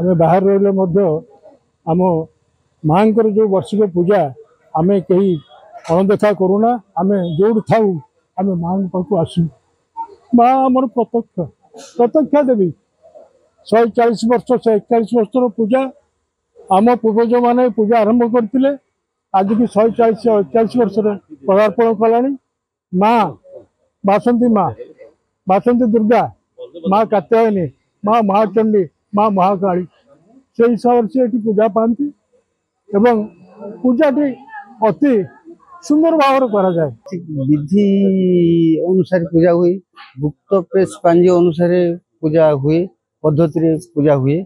आम बाहर रही आम माँ को जो वर्षिक पूजा आम कहीं अणदेखा करूना आम जो थाऊ आम माँ पाक आसू माँ आम प्रत्यक्ष देवी 140 वर्ष 141 वर्षर पूजा आम पूर्वज मैंने पूजा आरंभ करते आज की 140 वर्ष पदार्पण कला माँ बासंती माँ बासंती दुर्गा माँ कात्यायनी माँ महाचंडी माँ महाकाली से हिसाब से ये पूजा पाती एवं पूजाटी अति सुंदर भाव करा जाए विधि अनुसार पूजा हुए गुप्त प्रेस पांज अनुसार पूजा हुए पद्धति पूजा हुए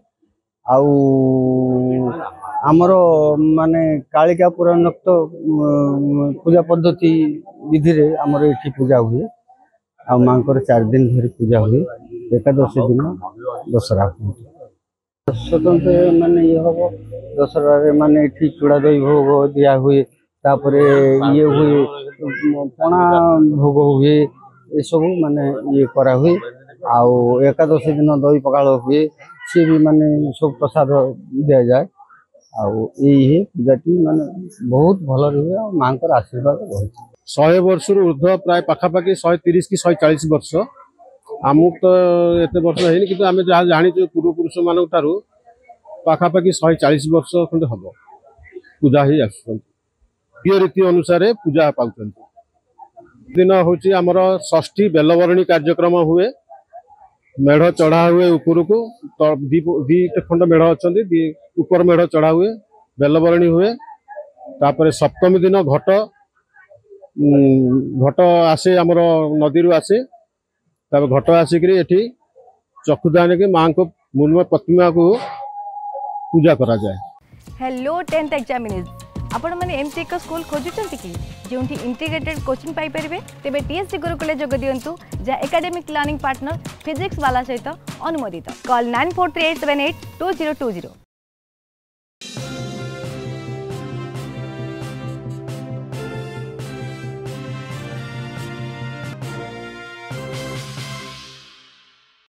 आउ आमर माने कालिका पुराणोक्त पूजा पद्धति विधि रे आमर ये पूजा हुए आ माँ को 4 दिन धरी पूजा हुए एकादशी दिन दशहरा स्वतंत्र मान ये हम दशहरा माने ये चूड़ा दही भोग दिया हुए तापरे ये हुए पणा भोग हुए ये सब माने ये करा हुए आउ एकादशी दिन दही पखाल हुए सी भी माने सब प्रसाद दिया जाए आई पूजाटी माने बहुत भल रही माँ को आशीर्वाद रही 100 वर्ष ऊर्ध्व प्राय पाखापाखि 130 कि 140 वर्ष आमुक तो ये वर्ष है कि आम जहाँ जानी पूर्वपुरुष मान ठार पाखापाखि 140 वर्ष खंडे हम पूजा ही आसुच्च रीति अनुसार पूजा पाँच दिन हूँ आमर षष्ठी बेलवरणी कार्यक्रम हुए मेढ़ चढ़ा हुए ऊपर को दीटा खंड मेढ़ अच्छा ऊपर मेढ़ चढ़ा हुए बेलवरणी हुए तापर सप्तमी दिन घट आसे आमर नदी रू आसे घट आसिक चक्षुदान के माँ को मूलम प्रतिमा को पूजा करा जाए। हेलो 10th एग्जामिनेज आपण माने एमटी एक स्कूल खोजुचंती कि जोंठी इंटीग्रेटेड कोचिंग पाई परिबे तेबे टीएससी गुरुकुल जोग दियंतु जा एकेडमिक लर्निंग पार्टनर फिजिक्स वाला सहित अनुमोदित कॉल 9438782020